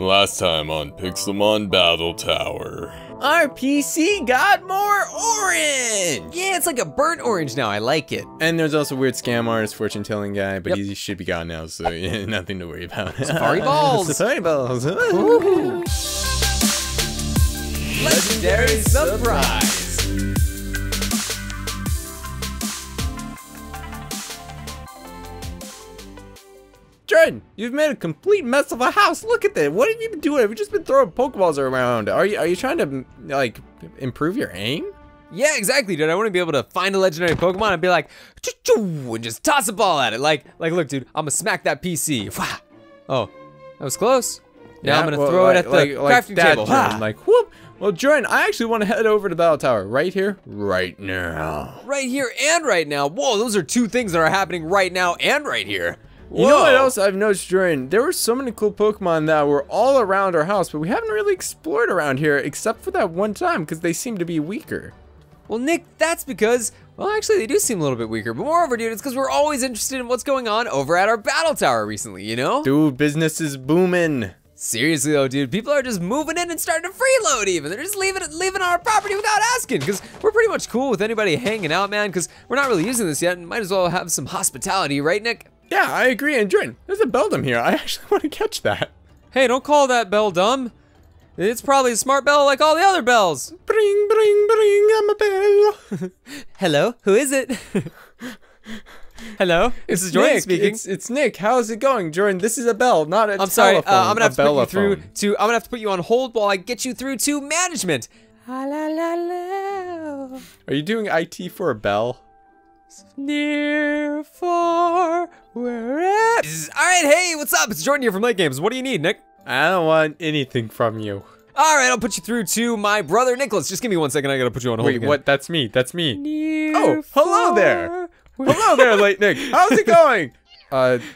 Last time on Pixelmon Battle Tower. Our PC got more orange! Yeah, it's like a burnt orange now, I like it. And there's also weird scam artist, fortune telling guy, but he should be gone now, so yeah, nothing to worry about. Safari balls! Safari balls! Legendary surprise! Jordan, you've made a complete mess of a house. Look at that. What have you been doing? Have you just been throwing Pokeballs around? Are you trying to, like, improve your aim? Yeah, exactly, dude. I want to be able to find a legendary Pokemon and be like, choo-choo, and just toss a ball at it. Like, look, dude, I'm gonna smack that PC. Oh, that was close. Now I'm gonna throw it at the crafting table. Like, whoop. Well, Jordan, I actually want to head over to Battle Tower right here, right now. Right here and right now. Whoa, those are two things that are happening right now and right here. You know what else I've noticed, Jordan? There were so many cool Pokemon that were all around our house, but we haven't really explored around here except for that one time because they seem to be weaker. Well, Nick, that's because, well, actually, they do seem a little bit weaker. But moreover, dude, it's because we're always interested in what's going on over at our Battle Tower recently, you know? Dude, business is booming. Seriously, though, dude, people are just moving in and starting to freeload even. They're just leaving our property without asking because we're pretty much cool with anybody hanging out, man, because we're not really using this yet and might as well have some hospitality, right, Nick? Yeah, I agree, and Jordan, there's a Beldum here. I actually want to catch that. Hey, don't call that bell dumb. It's probably a smart bell like all the other bells. Bring, bring, bring, I'm a bell. Hello, who is it? Hello, this is Jordan speaking. It's Nick, how's it going? Jordan, this is a bell, not a telephone. I'm sorry, I'm gonna have to put you through to, I'm gonna have to put you on hold while I get you through to management. Are you doing IT for a bell? Near, far, wherever. Alright, hey, what's up? It's Jordan here from L8Games. What do you need, Nick? I don't want anything from you. Alright, I'll put you through to my brother, Nicholas. Just give me 1 second, I gotta put you on hold again. Wait, what? That's me, that's me. Near, oh, hello there. Hello there, late Nick. How's it going?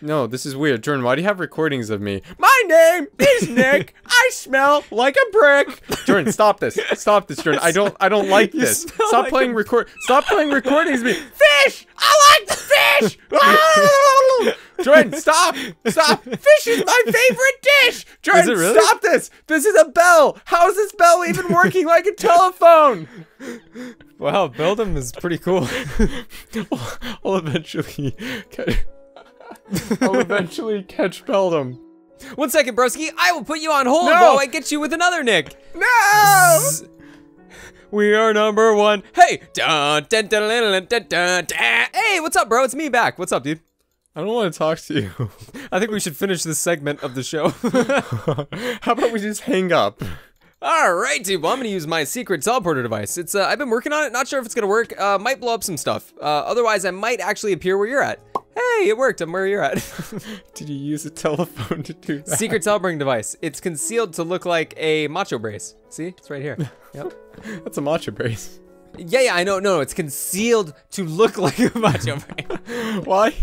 No, this is weird. Jordan, why do you have recordings of me? My name is Nick. I smell like a brick. Jordan, stop this. Stop this, Jordan. I don't like this. Stop playing stop playing recordings of me. Fish! I like fish! Jordan, stop! Stop! Fish is my favorite dish! Jordan, really? Stop this! This is a bell! How is this bell even working like a telephone? Wow, Beldum is pretty cool. I'll eventually catch Beldum. 1 second, broski. I will put you on hold while I get you with another Nick. No! Zzz. We are number one. Hey! Hey, what's up, bro? It's me back. What's up, dude? I don't want to talk to you. I think we should finish this segment of the show. How about we just hang up? All right, dude. Well, I'm going to use my secret teleporter device. It's I've been working on it. Not sure if it's going to work. Might blow up some stuff. Otherwise, I might actually appear where you're at. Hey, it worked. I'm where you're at. Did you use a telephone to do that? Secret teleporting device. It's concealed to look like a macho brace. See? It's right here. Yep. That's a macho brace. Yeah, I know. No, it's concealed to look like a macho brace. Why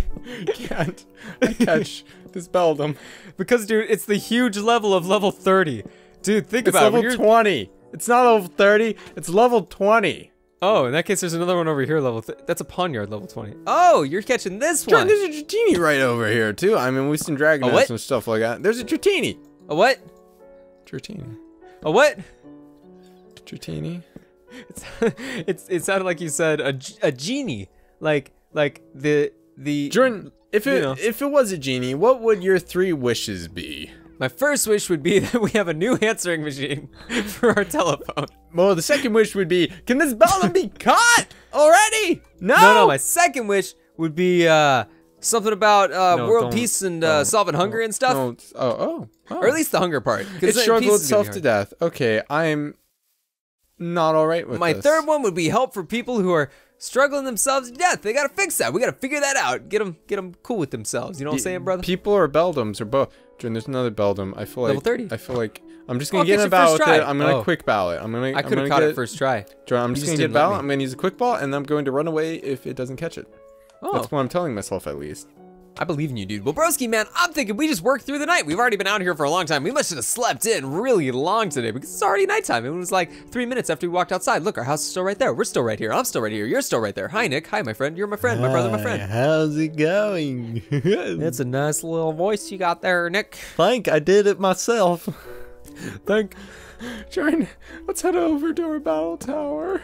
can't I catch this Beldum? Because, dude, it's the huge level of level 30. Dude, think about it. It's level 20. It's not level 30. It's level 20. Oh, in that case, there's another one over here, level... That's a Ponyard, level 20. Oh, you're catching this one. Jordan, there's a Dratini right over here, too. I mean, we've seen Dragonite and stuff like that. There's a Dratini. A what? Dratini. A what? Dratini. It sounded like you said a genie. Like the... Jordan, if it was a genie, what would your 3 wishes be? My first wish would be that we have a new answering machine for our telephone. Well, the second wish would be, can this Beldum be caught already? No, my second wish would be something about world peace and solving hunger and stuff. Or at least the hunger part. It struggled itself to death. Okay, I'm not all right with this. My third one would be help for people who are struggling themselves to death. They got to fix that. We got to figure that out. Get them cool with themselves. You know what I'm saying, brother? People or Beldums or both. Jordan, there's another Beldum. I feel like level 30. I feel like I'm just gonna get a ball with it. I'm gonna quick ball it. I could have caught it first try. Jordan, I'm just gonna get a ball. I'm gonna use a quick ball, and I'm going to run away if it doesn't catch it. Oh. That's what I'm telling myself, at least. I believe in you, dude. Well, broski, man, I'm thinking we just worked through the night. We've already been out here for a long time. We must have slept in really long today because it's already nighttime. It was like 3 minutes after we walked outside. Look, our house is still right there. We're still right here. I'm still right here. You're still right there. Hi, Nick. Hi, my friend. You're my friend. My brother, my friend. How's it going? That's a nice little voice you got there, Nick. Thank. I did it myself. Thank. Jordan, let's head over to our battle tower.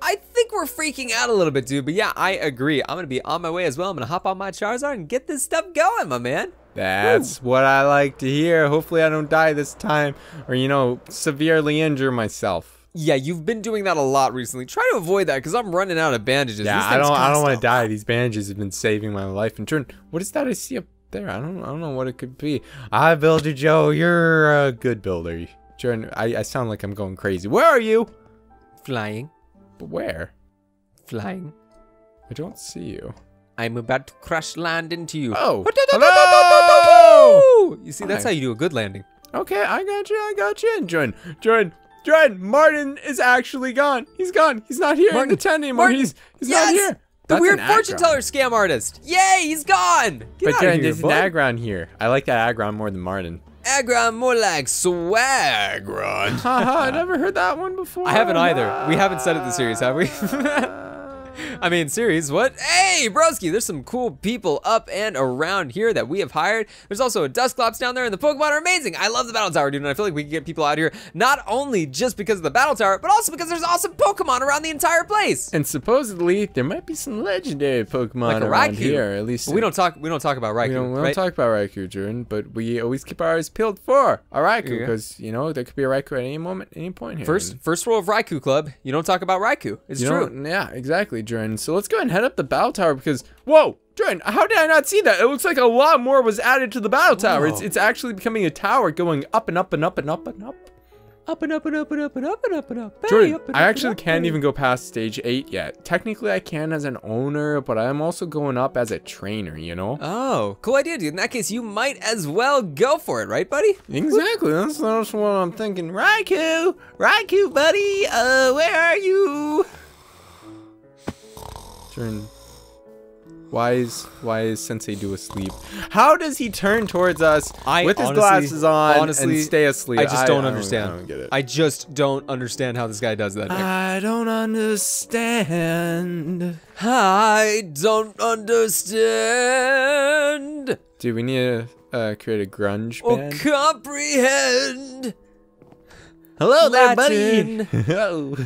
I think we're freaking out a little bit, dude, but yeah, I agree. I'm gonna be on my way as well. I'm gonna hop on my Charizard and get this stuff going, my man. That's what I like to hear. Hopefully I don't die this time or, you know, severely injure myself. Yeah, you've been doing that a lot recently. Try to avoid that because I'm running out of bandages. Yeah, I don't want to die. These bandages have been saving my life. And Jordan, what is that I see up there? I don't know what it could be. I builder Joe, you're a good builder. Jordan, I sound like I'm going crazy. Where are you? Flying. But where? Flying. I don't see you. I'm about to crash land into you. Oh. Hello! You see, that's how you do a good landing. Okay, I got you. I got you. And Jordan, Martin is actually gone. He's gone. He's not here in the tent anymore. Martin. He's not here. The weird fortune teller scam artist. Yay, he's gone. But Jordan, there's an aggron here. I like that aggron more than Martin. Aggron, more like swagron. Haha, I never heard that one before. I haven't either. We haven't said it this series, have we? I mean, series, what? Hey, broski, there's some cool people up and around here that we have hired. There's also a Dusclops down there, and the Pokemon are amazing. I love the Battle Tower, dude, and I feel like we can get people out here, not only just because of the Battle Tower, but also because there's awesome Pokemon around the entire place. And supposedly, there might be some legendary Pokemon like around here, at least. We don't talk about Raikou, We don't talk about Raikou, Jordan, but we always keep our eyes peeled for a Raikou, because, you know, there could be a Raikou at any moment, any point here. First rule of Raikou Club, you don't talk about Raikou. It's true. Yeah, exactly, Jordan. So let's go ahead and head up the battle tower because, whoa, Jordan, how did I not see that? It looks like a lot more was added to the battle tower. It's actually becoming a tower going up and up and up and up and up. Up and up and up and up and up and up and up. Jordan, I actually can't even go past stage 8 yet. Technically, I can as an owner, but I'm also going up as a trainer, you know? Oh, cool idea, dude. In that case, you might as well go for it, right, buddy? Exactly. That's not what I'm thinking. Raikou, buddy, where are you? Jordan, why is Sensei do asleep? How does he turn towards us with his glasses on and stay asleep? I just don't understand. I don't get it. I just don't understand how this guy does that. I don't understand. I don't understand. Dude, we need to create a grunge band. Oh, comprehend. Hello there, buddy. Hello.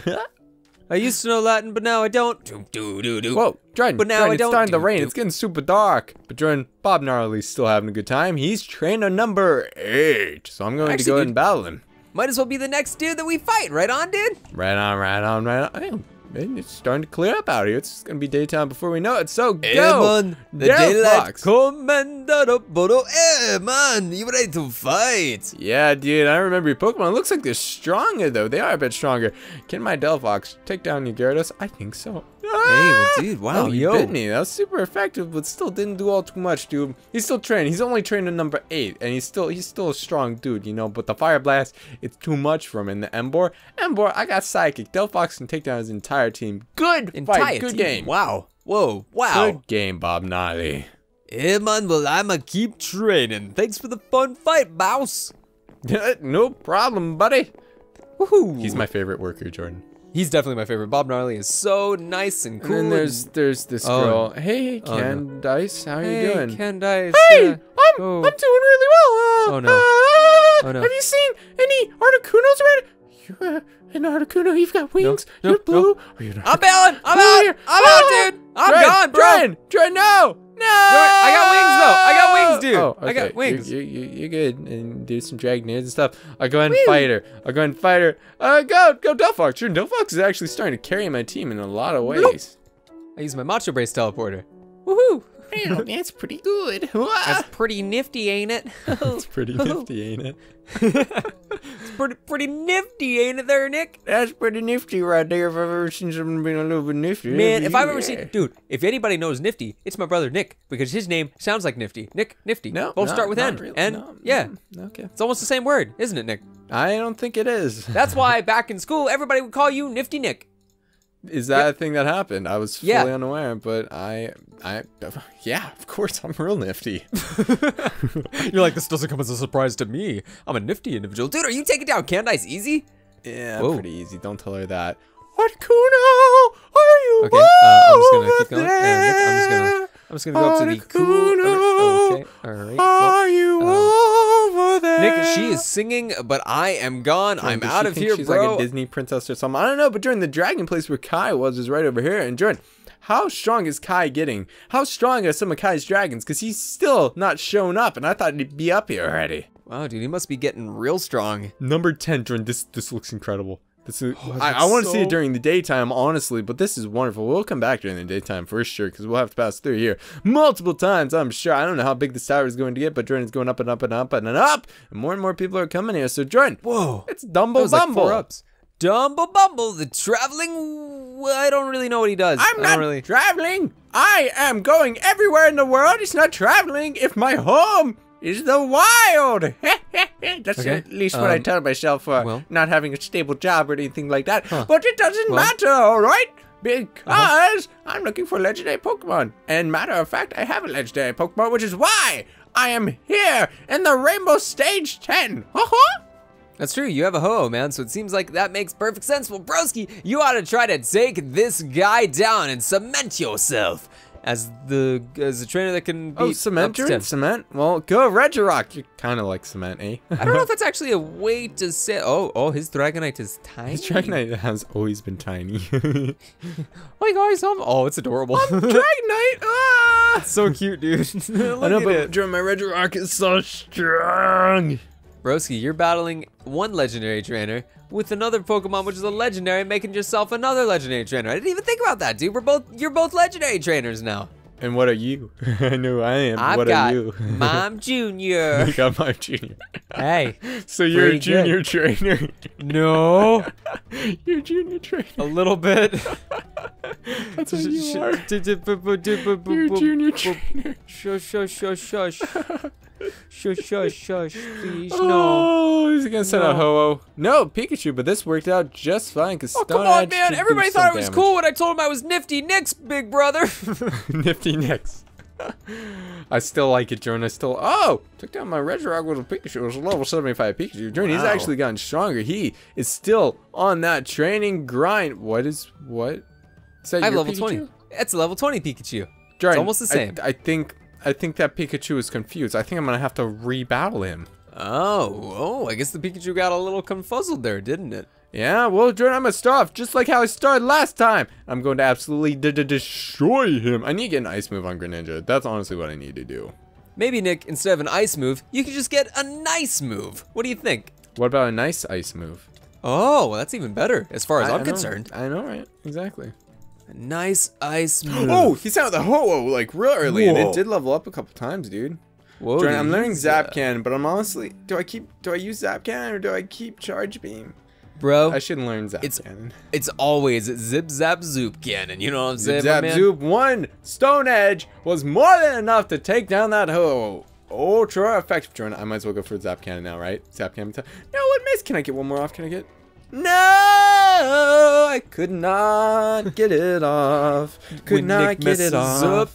I used to know Latin, but now I don't. Whoa, Jordan, it's starting to rain. It's getting super dark. But Jordan, Bob Gnarly's still having a good time. He's trainer number 8. So I'm going to go ahead and battle him. Might as well be the next dude that we fight. Right on, dude? Right on. Man, it's starting to clear up out here. It's going to be daytime before we know it. So go, the daylight comandado. Hey, man, you ready to fight? Yeah, dude, I remember your Pokemon. It looks like they're stronger, though. They are a bit stronger. Can my Delphox take down your Gyarados? I think so. Hey, well, dude, wow, you bit me. That was super effective, but still didn't do all too much, dude. He's still training. He's only trained at number 8, and he's still a strong dude, you know, but the Fire Blast, it's too much for him. And the Embor, I got Psychic. Delphox can take down his entire team. Good game. Wow. Whoa. Wow. Good game, Bob Gnarly. Hey, man, well, I'ma keep training. Thanks for the fun fight, boss. No problem, buddy. Woohoo. He's my favorite worker, Jordan. He's definitely my favorite. Bob Gnarly is so nice and cool. And then there's this girl. Hey, Candice, how are you doing? Candice. Hey, I'm doing really well. Have you seen any Articunos around? You're an Articuno, you've got wings, you're blue. No. I'm out, dude. I'm gone, bro. Jordan, no. No. I got wings, dude. Oh, okay. I got wings. You're good. And do some drag nades and stuff. I'll go ahead and fight her. Go Delphox. Jordan, Delphox is actually starting to carry my team in a lot of ways. I use my Macho Brace teleporter. Woohoo. That's pretty good. That's pretty nifty, ain't it? That's pretty nifty, ain't it? It's pretty nifty, ain't it there, Nick? That's pretty nifty right there. If I've ever seen something being a little bit nifty. Man, if I've ever seen... Dude, if anybody knows Nifty, it's my brother Nick, because his name sounds like Nifty. Nick, Nifty. No, both start with N. Really. N, no, yeah. Okay. It's almost the same word, isn't it, Nick? I don't think it is. That's why back in school, everybody would call you Nifty Nick. Is that a thing that happened? I was fully unaware, but I yeah, of course, I'm real nifty. You're like, this doesn't come as a surprise to me. I'm a nifty individual. Dude, are you taking down Candice easy? Yeah, pretty easy. Don't tell her that. What Kuno are you? Okay, I'm just gonna keep going. I'm just gonna go up to the Kuno. Okay, all right. Are you over there? Nick, she is singing, but I am gone. Yeah, I'm out of here, she's bro. Like a Disney princess or something. I don't know, but during the dragon place where Kai was is right over here. And during, how strong is Kai getting? How strong are some of Kai's dragons? Because he's still not shown up, and I thought he'd be up here already. Wow, dude, he must be getting real strong. Number 10, during this looks incredible. This is, oh, I want to see it during the daytime, honestly, but this is wonderful. We'll come back during the daytime for sure, because we'll have to pass through here multiple times, I'm sure. I don't know how big this tower is going to get, but Jordan's going up and up and up and up, and more people are coming here. So Jordan, whoa, it's Dumble Bumble. Like Dumble Bumble, the traveling. I don't really know what he does. I'm not really traveling. I am going everywhere in the world. It's not traveling. If my home is the wild. That's at least what I tell myself for not having a stable job or anything like that. But it doesn't matter, all right? Because I'm looking for legendary Pokemon. And matter of fact, I have a legendary Pokemon, which is why I am here in the Rainbow Stage 10. That's true. You have a ho-oh, man. So it seems like that makes perfect sense. Well, broski, you ought to try to take this guy down and cement yourself as the trainer that can be cement. Well, go Regirock. You kind of like cement, eh? I don't know if that's actually a way to say. Oh, his Dragonite is tiny. His Dragonite has always been tiny. Like guys, oh, it's adorable. I'm Dragonite. Ah, it's so cute, dude. Look I know, but Jordan, my Regirock is so strong. Broski, you're battling one legendary trainer with another Pokemon, which is a legendary, making yourself another legendary trainer. I didn't even think about that, dude. You're both legendary trainers now. And what are you? I know I am. What are you? Mom Junior. You got Mom Junior. Hey. So you're a junior trainer? No. You're a junior trainer. A little bit. That's what you are. You're a junior trainer. Shush, shush, shush, shush. Shush, shush, shush, please, no. Oh, he's gonna send a ho-oh. No, Pikachu, but this worked out just fine. Oh, come on, man. Everybody thought it was cool when I told him I was Nifty Nick's big brother. Nifty Nick's. I still like it, Jordan. Oh! Took down my Regirock with a Pikachu. It was a level 75 Pikachu. Jordan, he's actually gotten stronger. He is still on that training grind. What? Is that I have level Pikachu? 20. It's a level 20 Pikachu. Jordan, it's almost the same. I think that Pikachu is confused. I think I'm gonna have to re-battle him. Oh, I guess the Pikachu got a little confuzzled there, didn't it? Yeah, well, Jordan, I'm gonna start off just like how I started last time. I'm going to absolutely destroy him. I need to get an ice move on Greninja. That's honestly what I need to do. Maybe, Nick, instead of an ice move, you could just get a nice move. What do you think? What about a nice ice move? Oh, well, that's even better as far as I'm concerned. I know, right? Exactly. Nice ice move. Oh, he sent out the ho-oh like real early, and it did level up a couple times, dude. Whoa, Jordan, I'm learning Zap Cannon, but I'm honestly, do I use Zap Cannon or do I keep Charge Beam? Bro, I shouldn't learn Zap Cannon. It's always Zip Zap Zoop Cannon. You know what I'm saying, Zap Zoop. One Stone Edge was more than enough to take down that ho-oh. Ultra effective, Jordan. I might as well go for Zap Cannon now, right? Zap Cannon. No, what miss? Can I get one more off? Can I get? No, I could not get it off. When he messes up,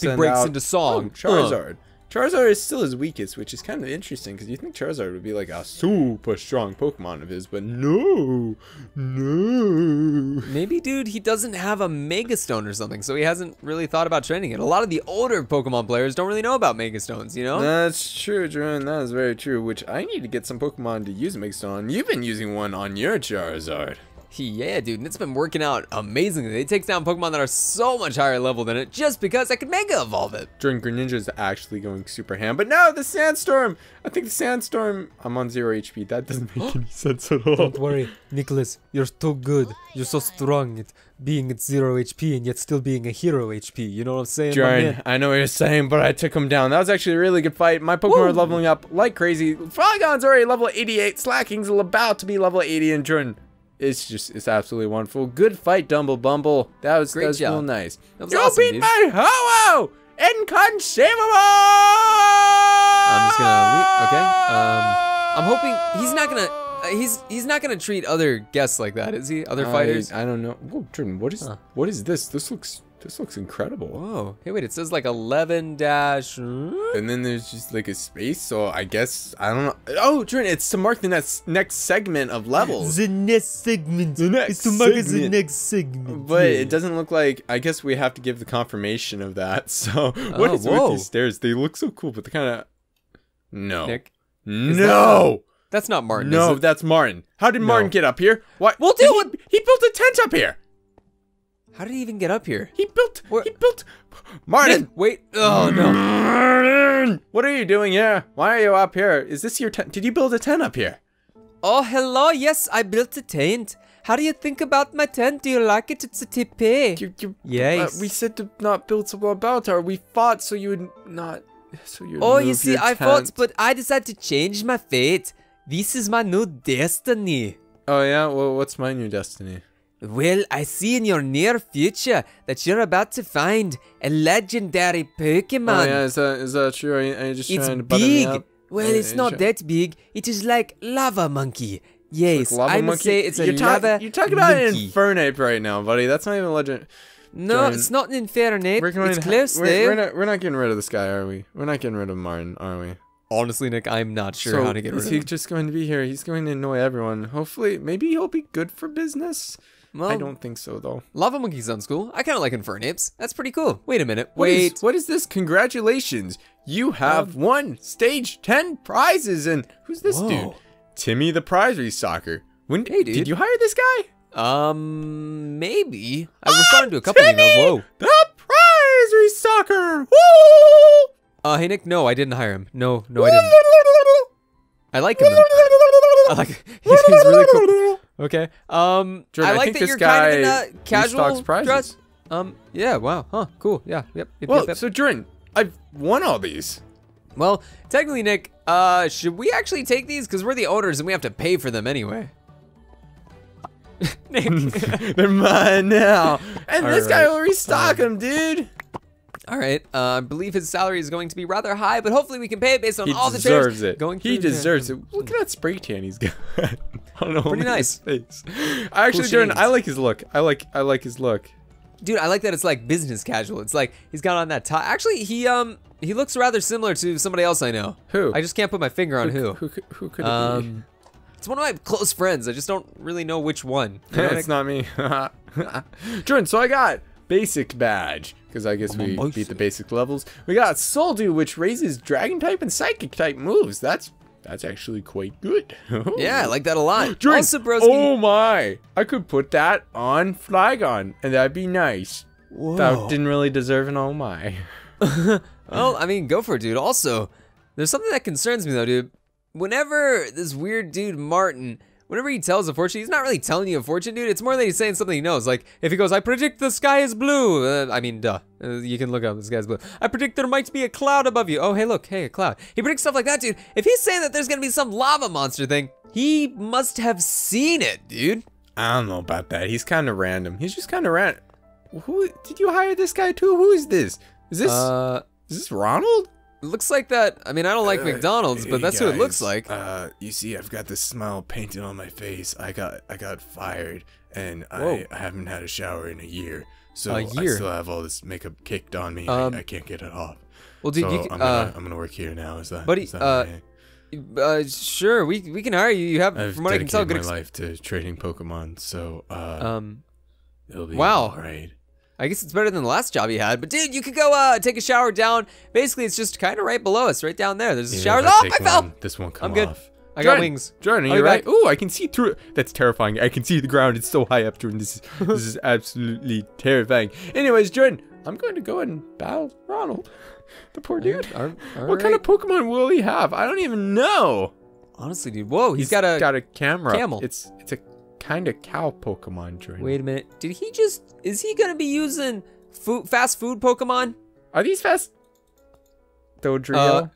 he breaks into song. Charizard. Charizard is still his weakest, which is kind of interesting because you think Charizard would be like a super strong Pokemon of his, but no. Maybe, dude, he doesn't have a Mega Stone or something, so he hasn't really thought about training it. A lot of the older Pokemon players don't really know about Mega Stones, you know? That's true, Jordan. That is very true, which I need to get some Pokemon to use a Mega Stone. You've been using one on your Charizard. Yeah, dude, and it's been working out amazingly. It takes down Pokemon that are so much higher level than it just because I could Mega Evolve it. Jordan, Greninja is actually going super ham, but no, the Sandstorm. I think the Sandstorm, I'm on 0 HP. That doesn't make any sense at all. Don't worry, Nicholas, you're too good. You're so strong at being at 0 HP and yet still being a hero HP. You know what I'm saying? Jordan, I know what you're saying, but I took him down. That was actually a really good fight. My Pokemon are leveling up like crazy. Flygon's already level 88. Slacking's about to be level 80, and Jordan, it's absolutely wonderful. Good fight, Dumble Bumble. That was real nice. That was awesome, dude. You beat my ho-oh! Inconceivable! I'm just gonna leave. Okay. I'm hoping he's not gonna he's not gonna treat other guests like that, is he? Other fighters? I don't know. Whoa, Jordan, what is what is this? This looks incredible. Whoa. Hey, wait, it says like 11 dash. And then there's just like a space, so I guess, I don't know. Oh, Jordan, it's to mark the next segment of levels. The next segment. The next segment. But it doesn't look like, I guess we have to give the confirmation of that. So what is with these stairs? They look so cool, but they kind of, no. Nick? No! That's not Martin, no, is it? That's Martin. How did Martin get up here? Why? Well, dude, he built a tent up here. How did he even get up here? He built. Martin, Nick, wait. Oh no. Martin, what are you doing here? Why are you up here? Is this your tent? Did you build a tent up here? Oh, hello. Yes, I built a tent. How do you think about my tent? Do you like it? It's a tipi. Yes. We said to not build some battle tower. We fought so you would not. So you. Oh, you see, I fought, but I decided to change my fate. This is my new destiny. Oh yeah. Well, what's my new destiny? Well, I see in your near future that you're about to find a legendary Pokemon. Oh yeah, is that true? Are you just trying to butter me up? Well, it's not that big. It is like lava monkey. Yes, like lava I would monkey? Say it's a lava You're talking about an Infernape right now, buddy. That's not even a legend. No, Jordan, it's not an Infernape. It's close though. We're not getting rid of this guy, are we? We're not getting rid of Martin, are we? Honestly, Nick, I'm not sure how to get rid of him. He's just going to be here. He's going to annoy everyone. Hopefully, maybe he'll be good for business. Well, I don't think so, though. Lava Monkey sounds cool. I kind of like Infernapes. That's pretty cool. Wait a minute. Wait. What is this? Congratulations. You have won Stage 10 prizes. And who's this dude? Timmy the prizey Soccer. Hey, dude. Did you hire this guy? Maybe. I responded to a couple of emails. Whoa. The prizey Soccer. Woo! Hey, Nick. No, I didn't hire him. No, I didn't. I like him, though. I like him. He's really cool. Okay. Jordan, I like that you're kind of in a casual dress. Yeah. Wow. Huh. Cool. Yeah. Yep. Well, so Jordan, I've won all these. Well, technically, Nick, should we actually take these? Because we're the owners and we have to pay for them anyway. Nick, they're mine now. And this guy will restock them, dude. All right. I believe his salary is going to be rather high, but hopefully we can pay it based on all the trades. He deserves it. He deserves it. Look at that spray tan he's got. I don't know. Pretty nice. Actually, Jordan, I like his look. I like his look. Dude, I like that it's like business casual. It's like he's got on that tie. Actually, he looks rather similar to somebody else I know. Who? I just can't put my finger on who. Who could it be? It's one of my close friends. I just don't really know which one. You know, it's not me. Jordan, so I got Basic Badge, because I guess we beat the basic levels. We got Soldu, which raises Dragon type and Psychic type moves. That's actually quite good. Yeah, I like that a lot. Jordan, also, broski, oh my! I could put that on Flygon, and that'd be nice. Whoa. That didn't really deserve an oh my. Well, I mean, go for it, dude. Also, there's something that concerns me though, dude. Whenever this weird dude Martin. Whenever he tells a fortune, he's not really telling you a fortune, dude. It's more that he's saying something he knows. Like, if he goes, I predict the sky is blue. I mean, duh. You can look up, the sky's blue. I predict there might be a cloud above you. Oh, hey, look. Hey, a cloud. He predicts stuff like that, dude. If he's saying that there's going to be some lava monster thing, he must have seen it, dude. I don't know about that. He's kind of random. He's just kind of random. Who? Did you hire this guy, too? Who is this? Is this Ronald? It looks like that. I mean, I don't like McDonald's, but that's who it looks like. You see, I've got this smile painted on my face. I got fired, and I haven't had a shower in a year. So I still have all this makeup kicked on me. I can't get it off. Well, dude, so I'm gonna work here now. Is that? Buddy, is that right? Sure. We can hire you. You have, from what I can tell, good. I've dedicated my life to trading Pokemon, so it'll be all right. I guess it's better than the last job he had, but dude, you could go take a shower down. Basically, it's just kind of right below us, right down there. There's a shower. Oh, I fell. This won't come off. I'm good. I got wings. Jordan, are you right? Ooh, I can see through it. That's terrifying. I can see the ground. It's so high up, Jordan. This is absolutely terrifying. Anyways, Jordan, I'm going to go and battle Ronald, the poor dude. What kind of Pokemon will he have? I don't even know. Honestly, dude. Whoa, he's got a camel. It's a kind of cow Pokemon, Jordan. Wait a minute. Did he just... Is he going to be using fast food Pokemon? Are these fast... Dodrio?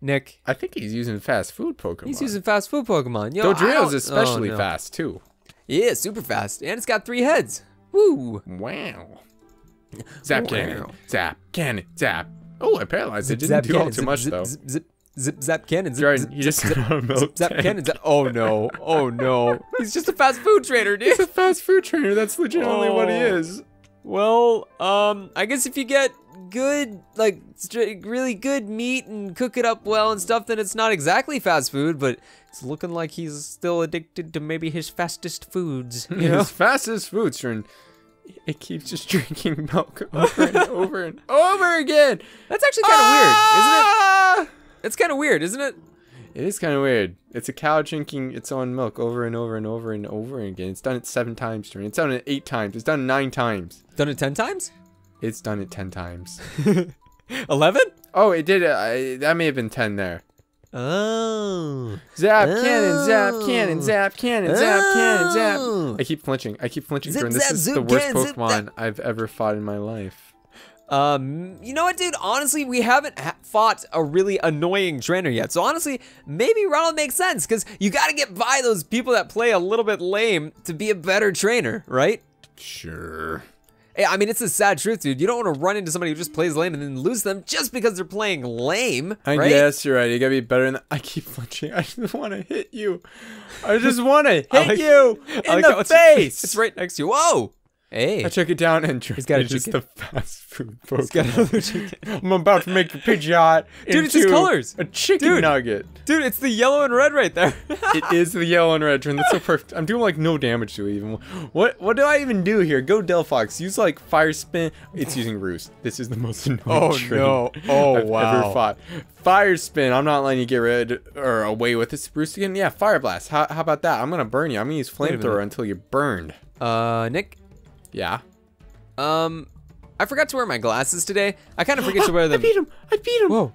Nick. I think he's using fast food Pokemon. He's using fast food Pokemon. Yo, Dodrio's especially fast, too. Yeah, super fast. And it's got 3 heads. Woo. Wow. Zap cannon. Zap cannon. Zap. Oh, I paralyzed it. Didn't do all too much, though. Zip, Zip zap cannon. Zip, Jordan, zip, you just zip, got zip, milk zip, zap cannon. Zap. Oh no! Oh no! He's just a fast food trader, dude. He's a fast food trader. That's legitimately what he is. Well, I guess if you get good, like really good meat and cook it up well and stuff, then it's not exactly fast food. But it's looking like he's still addicted to maybe his fastest foods. You know? His fastest foods, Jordan. It keeps just drinking milk over and over and over again. That's actually kind of weird, isn't it? It's kind of weird, isn't it? It is kind of weird. It's a cow drinking its own milk over and over and over and over again. It's done it 7 times, Jordan. It's done it 8 times. It's done it 9 times. Done it 10 times? It's done it 10 times. 11? Oh, it did. That may have been 10 there. Oh. Zap cannon, zap cannon, zap cannon, zap cannon, zap. I keep flinching. I keep flinching, Jordan. This is the worst Pokemon I've ever fought in my life. You know what, dude? Honestly, we haven't fought a really annoying trainer yet. So honestly, maybe Ronald makes sense because you got to get by those people that play a little bit lame to be a better trainer, right? Sure. Hey, I mean, it's a sad truth, dude. You don't want to run into somebody who just plays lame and then lose them just because they're playing lame, right? I guess you're right. You got to be better than that. I keep flinching. I just want to hit you. I just want to hit you in the face. It's right next to you. Whoa. Hey. I took it down and he's got a just the fast food Pokemon. I'm about to make the Pidgeot into a chicken nugget. Dude, it's the yellow and red right there. It is the yellow and red. That's so perfect. I'm doing like no damage to it even. What do I even do here? Go Delphox. Use like Fire Spin. It's using Roost. This is the most annoying I've ever fought. Fire Spin. I'm not letting you get rid or away with this. Roost again? Yeah, Fire Blast. How about that? I'm going to burn you. I'm going to use Flamethrower until you're burned. Nick? Yeah. I forgot to wear my glasses today. I kind of forget to wear them. I beat him. I beat him. Whoa.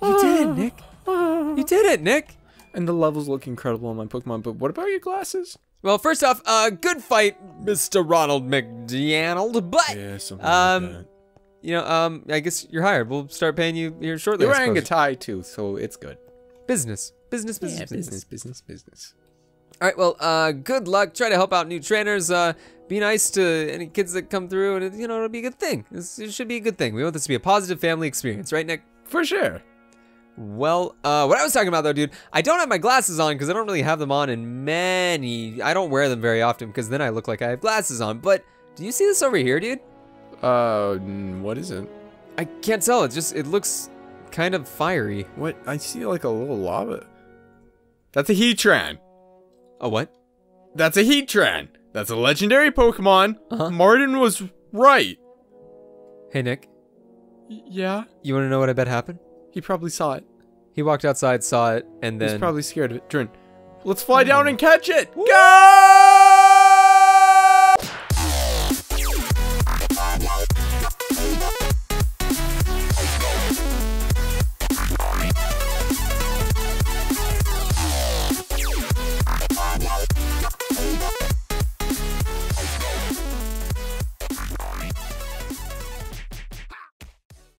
You did it, Nick. You did it, Nick. And the levels look incredible on my Pokemon, but what about your glasses? Well, first off, good fight, Mr. Ronald McDonald, but yeah, like that. You know, I guess you're hired. We'll start paying you here shortly. You're wearing a tie too, so it's good. Business. Business, business, yeah, business. All right, well, good luck. Try to help out new trainers. Be nice to any kids that come through, and you know it'll be a good thing. It should be a good thing. We want this to be a positive family experience, right, Nick? For sure. Well, what I was talking about though, dude, I don't have my glasses on because I don't really have them on in many. I don't wear them very often because then I look like I have glasses on. But do you see this over here, dude? What is it? I can't tell. It just looks kind of fiery. What? I see like a little lava. That's a Heatran. A what? That's a Heatran. That's a legendary Pokemon. Martin was right. Hey, Nick. Yeah? You want to know what I bet happened? He probably saw it. He walked outside, saw it, and then... He's probably scared of it. Jordan, let's fly down and catch it. Woo! Go!